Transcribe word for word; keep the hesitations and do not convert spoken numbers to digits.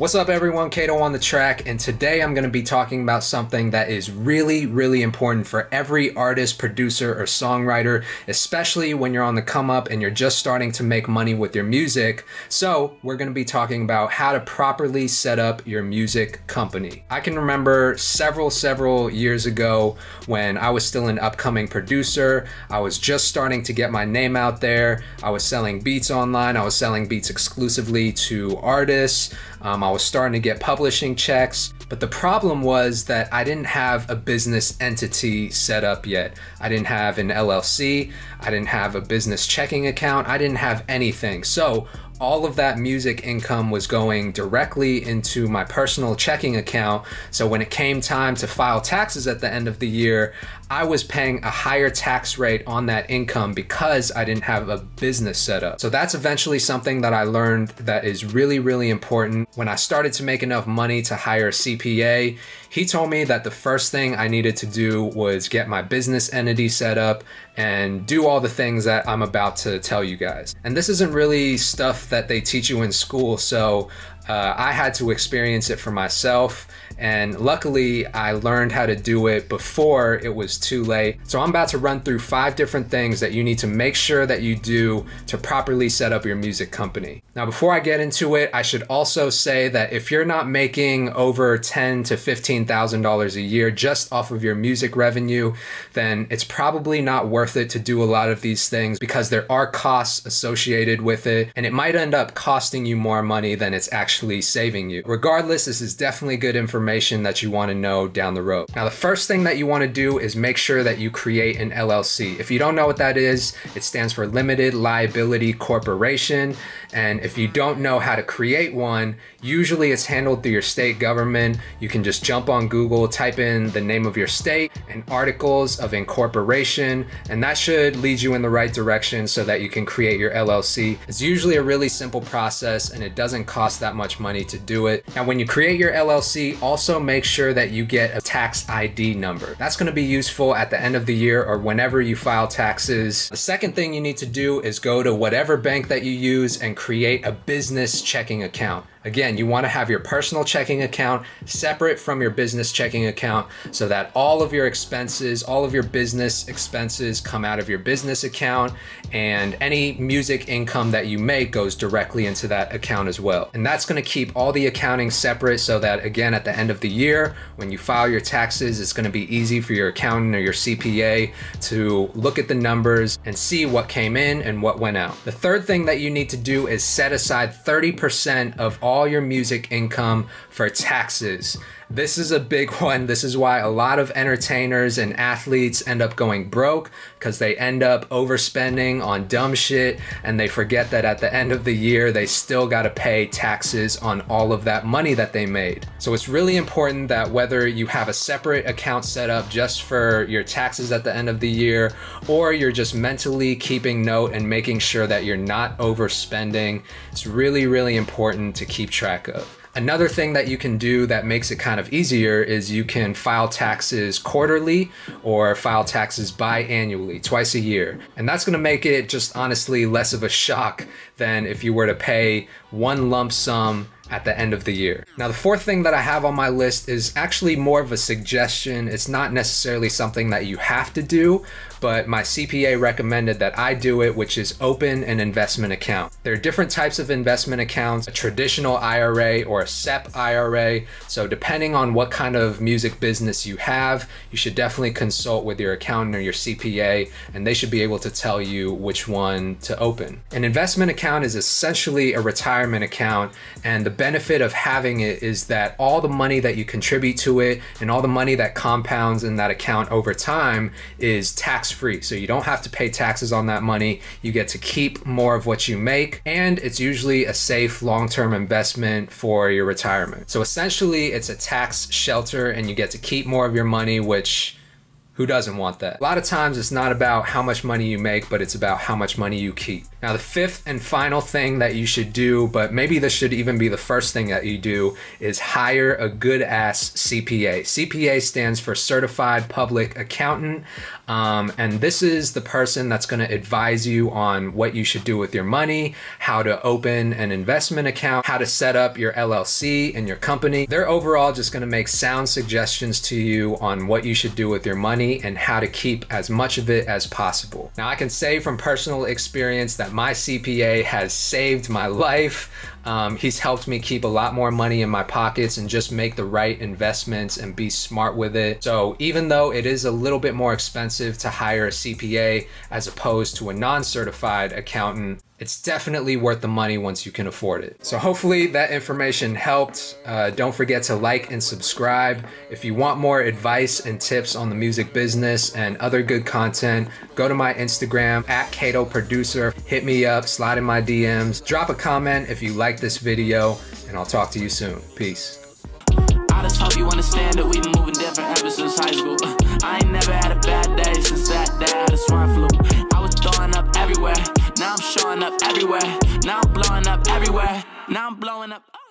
What's up everyone, Kato on the track, and today I'm going to be talking about something that is really, really important for every artist, producer, or songwriter, especially when you're on the come up and you're just starting to make money with your music. So we're going to be talking about how to properly set up your music company. I can remember several, several years ago when I was still an upcoming producer, I was just starting to get my name out there, I was selling beats online, I was selling beats exclusively to artists, um, I was starting to get publishing checks, but the problem was that I didn't have a business entity set up yet. I didn't have an L L C, I didn't have a business checking account, I didn't have anything. So all of that music income was going directly into my personal checking account. So when it came time to file taxes at the end of the year, I was paying a higher tax rate on that income because I didn't have a business set up. So that's eventually something that I learned that is really, really important. When I started to make enough money to hire a C P A, he told me that the first thing I needed to do was get my business entity set up and do all the things that I'm about to tell you guys. And this isn't really stuff that they teach you in school, so uh, I had to experience it for myself. And luckily, I learned how to do it before it was too late. So I'm about to run through five different things that you need to make sure that you do to properly set up your music company. Now, before I get into it, I should also say that if you're not making over ten thousand to fifteen thousand dollars a year just off of your music revenue, then it's probably not worth it to do a lot of these things because there are costs associated with it, and it might end up costing you more money than it's actually saving you. Regardless, this is definitely good information that you want to know down the road. Now, the first thing that you want to do is make sure that you create an L L C. If you don't know what that is, it stands for Limited Liability Corporation. And if you don't know how to create one, usually it's handled through your state government. You can just jump on Google, type in the name of your state and articles of incorporation, and that should lead you in the right direction so that you can create your L L C. It's usually a really simple process and it doesn't cost that much money to do it. Now, when you create your L L C, also Also make sure that you get a tax I D number. That's going to be useful at the end of the year or whenever you file taxes. The second thing you need to do is go to whatever bank that you use and create a business checking account. Again, you want to have your personal checking account separate from your business checking account so that all of your expenses, all of your business expenses come out of your business account, and any music income that you make goes directly into that account as well. And that's going to keep all the accounting separate so that, again, at the end of the year, when you file your taxes, it's going to be easy for your accountant or your C P A to look at the numbers and see what came in and what went out. The third thing that you need to do is set aside thirty percent of all all your music income for taxes. This is a big one. This is why a lot of entertainers and athletes end up going broke, because they end up overspending on dumb shit and they forget that at the end of the year they still got to pay taxes on all of that money that they made. So it's really important that whether you have a separate account set up just for your taxes at the end of the year, or you're just mentally keeping note and making sure that you're not overspending, it's really, really important to keep keep track of. Another thing that you can do that makes it kind of easier is you can file taxes quarterly or file taxes biannually, twice a year. And that's going to make it just honestly less of a shock than if you were to pay one lump sum at the end of the year. Now, the fourth thing that I have on my list is actually more of a suggestion. It's not necessarily something that you have to do, but my C P A recommended that I do it, which is open an investment account. There are different types of investment accounts, a traditional I R A or a SEP I R A. So depending on what kind of music business you have, you should definitely consult with your accountant or your C P A, and they should be able to tell you which one to open. An investment account is essentially a retirement account, and the benefit of having it is that all the money that you contribute to it and all the money that compounds in that account over time is tax-free. So you don't have to pay taxes on that money. You get to keep more of what you make, and it's usually a safe long-term investment for your retirement. So essentially it's a tax shelter and you get to keep more of your money, which who doesn't want that? A lot of times it's not about how much money you make, but it's about how much money you keep. Now, the fifth and final thing that you should do, but maybe this should even be the first thing that you do, is hire a good ass C P A. C P A stands for Certified Public Accountant. Um, and this is the person that's going to advise you on what you should do with your money, how to open an investment account, how to set up your L L C and your company. They're overall just going to make sound suggestions to you on what you should do with your money and how to keep as much of it as possible. Now, I can say from personal experience that my C P A has saved my life. Um, he's helped me keep a lot more money in my pockets and just make the right investments and be smart with it. So even though it is a little bit more expensive to hire a C P A as opposed to a non-certified accountant, it's definitely worth the money once you can afford it. So hopefully that information helped. Uh, don't forget to like and subscribe. If you want more advice and tips on the music business and other good content, go to my Instagram, at Cato Producer. Hit me up, slide in my D Ms. Drop a comment if you like this video, and I'll talk to you soon. Peace. I just hope you understand that we've been moving different ever since high school. I ain't never had a bad day since that day I had a swine flu. I was throwing up everywhere. Now I'm showing up everywhere. Now I'm blowing up everywhere. Now I'm blowing up.